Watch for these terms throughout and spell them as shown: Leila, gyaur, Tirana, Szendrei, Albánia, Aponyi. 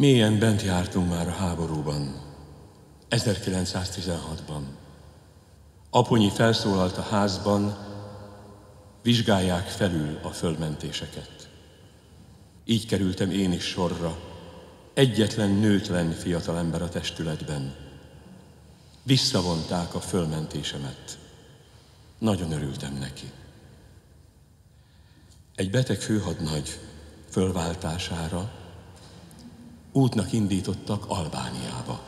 Mélyen bent jártunk már a háborúban, 1916-ban. Aponyi felszólalt a házban, vizsgálják felül a földmentéseket. Így kerültem én is sorra, egyetlen nőtlen fiatalember a testületben. Visszavonták a fölmentésemet. Nagyon örültem neki. Egy beteg főhadnagy fölváltására útnak indítottak Albániába.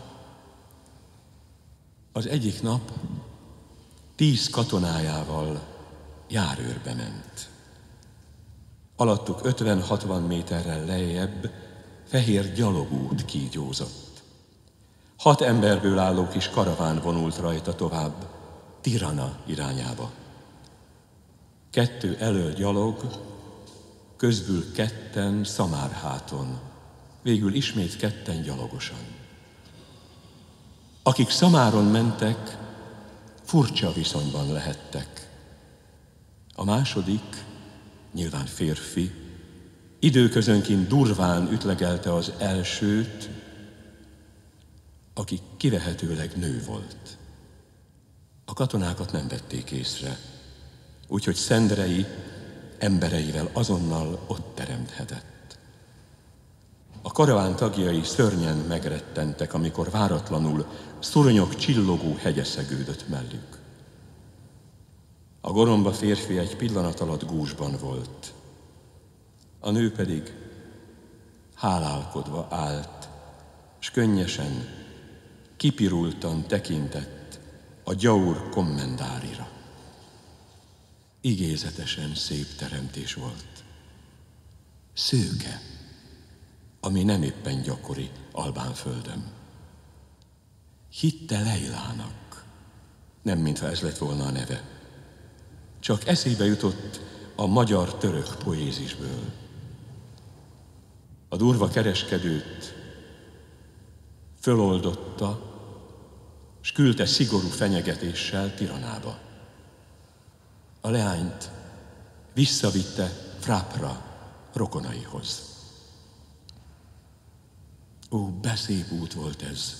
Az egyik nap 10 katonájával járőrbe ment. Alattuk 50-60 méterrel lejjebb fehér gyalogút kígyózott. 6 emberből álló kis karaván vonult rajta tovább, Tirana irányába. 2 elől gyalog, közbül 2-en szamárháton, végül ismét 2-en gyalogosan. Akik szamáron mentek, furcsa viszonyban lehettek. A második, nyilván férfi, időközönként durván ütlegelte az elsőt, aki kivehetőleg nő volt. A katonákat nem vették észre, úgyhogy Szendrei embereivel azonnal ott teremthetett. A karaván tagjai szörnyen megrettentek, amikor váratlanul szuronyok csillogó hegye szegődött mellük. A goromba férfi egy pillanat alatt gúzsban volt, a nő pedig hálálkodva állt, s könnyesen, kipirultan tekintett a gyaur kommendárira. Igézetesen szép teremtés volt. Szőke, ami nem éppen gyakori Albánföldön. Hitte Leilának, nem mintha ez lett volna a neve. Csak eszébe jutott a magyar-török poézisből. A durva kereskedőt föloldotta, s küldte szigorú fenyegetéssel Tiranába. A leányt visszavitte Frápra, rokonaihoz. Ó, beszép út volt ez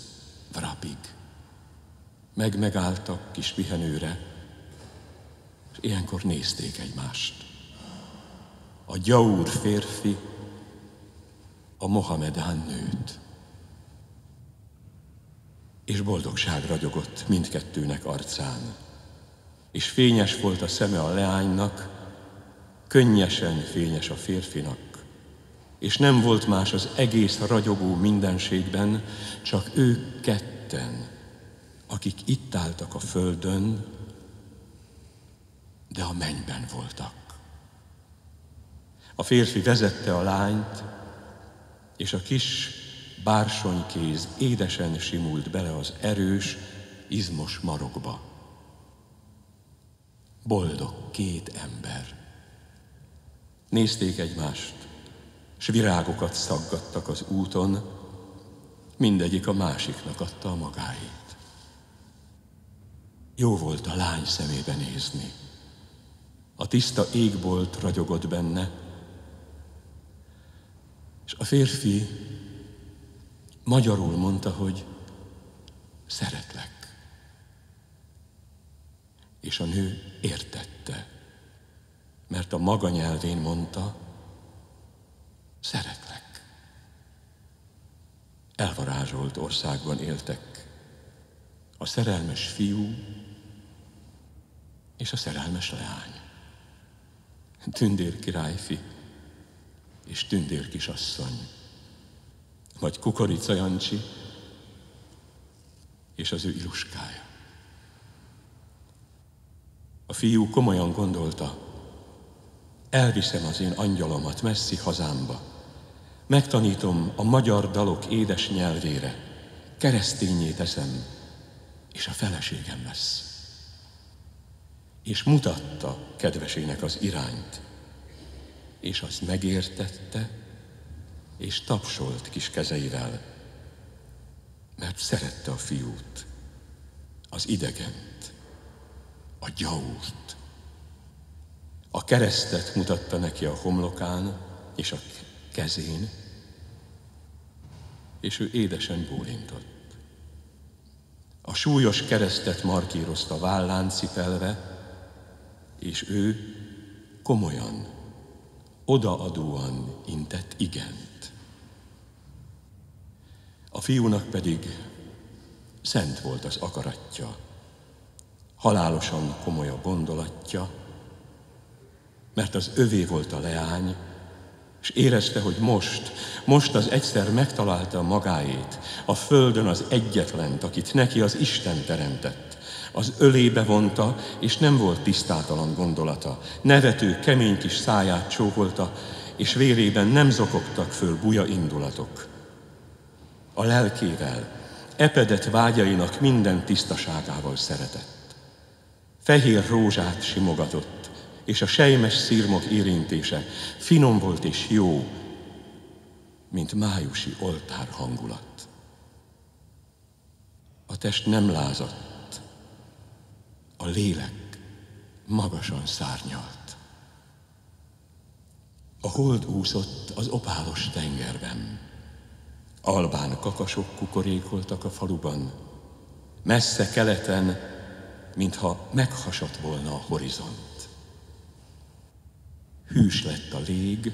Vrapig. Megálltak kis pihenőre, és ilyenkor nézték egymást. A gyaur férfi, a mohamedán nőt. És boldogság ragyogott mindkettőnek arcán, és fényes volt a szeme a leánynak, könnyesen fényes a férfinak, és nem volt más az egész ragyogó mindenségben, csak ők ketten, akik itt álltak a földön, de a mennyben voltak. A férfi vezette a lányt, és a kis bársonykéz édesen simult bele az erős, izmos marokba. Boldog 2 ember. Nézték egymást, s virágokat szaggattak az úton, mindegyik a másiknak adta a magáét. Jó volt a lány szemébe nézni. A tiszta égbolt ragyogott benne, és a férfi magyarul mondta, hogy szeretlek. És a nő értette, mert a maga nyelvén mondta, szeretlek. Elvarázsolt országban éltek a szerelmes fiú és a szerelmes leány. Tündér királyfi és tündér kisasszony, vagy Kukorica Jancsi és az ő iluskája. A fiú komolyan gondolta, elviszem az én angyalomat messzi hazámba, megtanítom a magyar dalok édes nyelvére, keresztényé teszem, és a feleségem lesz. És mutatta kedvesének az irányt, és azt megértette, és tapsolt kis kezeivel, mert szerette a fiút, az idegent, a gyaurt. A keresztet mutatta neki a homlokán és a kezén, és ő édesen bólintott. A súlyos keresztet markírozta vállán cipelve, és ő komolyan, odaadóan intett igent. A fiúnak pedig szent volt az akaratja, halálosan komoly a gondolatja, mert az övé volt a leány, és érezte, hogy most az egyszer megtalálta magáét, a földön az egyetlent, akit neki az Isten teremtett. Az ölébe vonta, és nem volt tisztátalan gondolata. Nevető, kemény kis száját csókolta, és vérében nem zokogtak föl buja indulatok. A lelkével, epedett vágyainak minden tisztaságával szeretett. Fehér rózsát simogatott, és a selymes szirmok érintése finom volt és jó, mint májusi oltár hangulat. A test nem lázadt, a lélek magasan szárnyalt. A hold úszott az opálos tengerben. Albán kakasok kukorékoltak a faluban, messze keleten, mintha meghasott volna a horizont. Hűs lett a lég,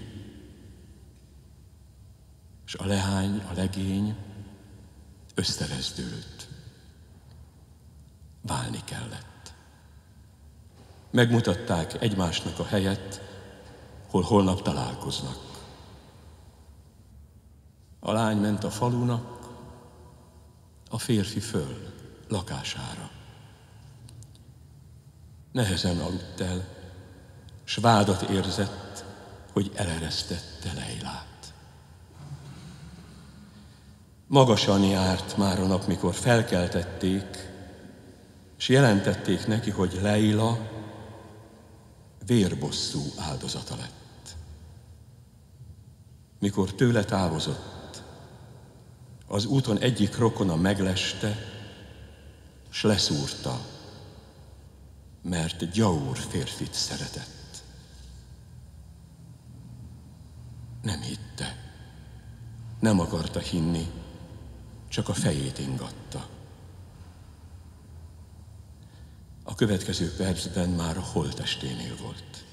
és a leány, a legény összerezdült. Válni kellett. Megmutatták egymásnak a helyet, hol holnap találkoznak. A lány ment a falunak, a férfi föl lakására. Nehezen aludt el, s vádat érzett, hogy eleresztette Leilát. Magasan járt már a nap, mikor felkeltették, s jelentették neki, hogy Leila vérbosszú áldozata lett. Mikor tőle távozott, az úton egyik rokona megleste, s leszúrta, mert gyaur férfit szeretett. Nem hitte, nem akarta hinni, csak a fejét ingatta. A következő percben már a holttesténél volt.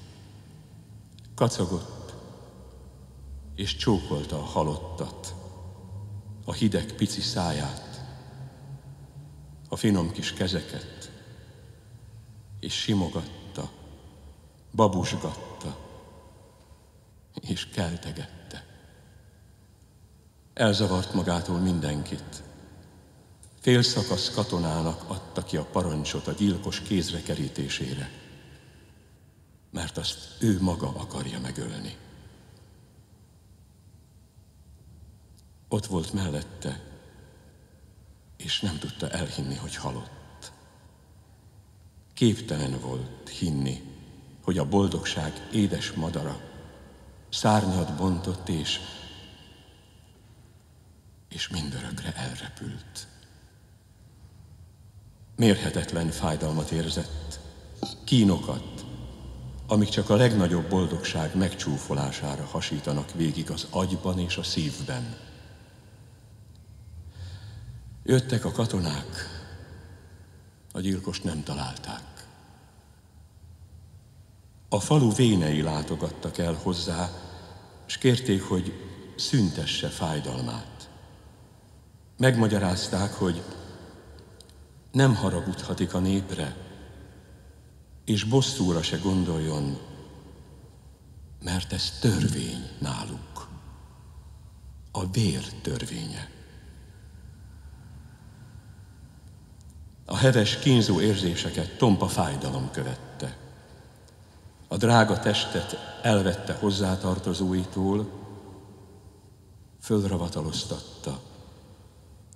Kacagott, és csókolta a halottat, a hideg pici száját, a finom kis kezeket, és simogatta, babusgatta, és keltegette. Elzavart magától mindenkit. Félszakasz katonának adta ki a parancsot a gyilkos kézre kerítésére, mert azt ő maga akarja megölni. Ott volt mellette, és nem tudta elhinni, hogy halott. Képtelen volt hinni, hogy a boldogság édes madara szárnyat bontott, és mindörökre elrepült. Mérhetetlen fájdalmat érzett, kínokat, amik csak a legnagyobb boldogság megcsúfolására hasítanak végig az agyban és a szívben. Jöttek a katonák, a gyilkost nem találták. A falu vénei látogattak el hozzá, s kérték, hogy szüntesse fájdalmát. Megmagyarázták, hogy nem haragudhatik a népre, és bosszúra se gondoljon, mert ez törvény náluk, a vér törvénye. A heves, kínzó érzéseket tompa fájdalom követte. A drága testet elvette hozzátartozóitól, fölravataloztatta,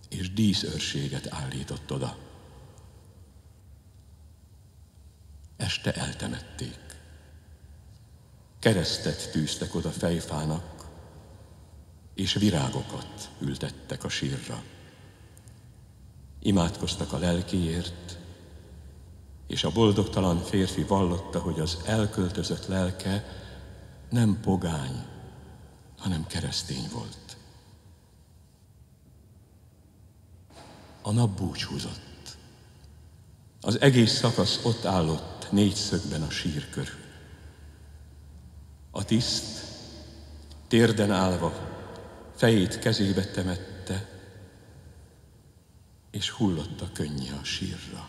és díszőrséget állított oda. Este eltemették. Keresztet tűztek oda fejfának, és virágokat ültettek a sírra. Imádkoztak a lelkéért, és a boldogtalan férfi vallotta, hogy az elköltözött lelke nem pogány, hanem keresztény volt. A nap búcsúzott. Az egész szakasz ott állott négyszögben a sír körül. A tiszt térden állva fejét kezébe temette, és hullott a könnye a sírra.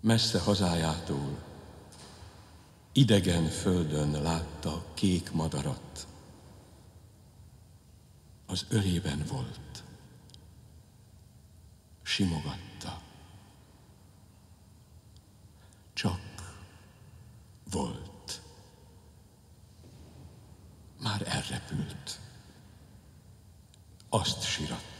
Messze hazájától, idegen földön látta kék madarat. Az ölében volt. Simogatta. Csak volt. Már elrepült. Azt síratta.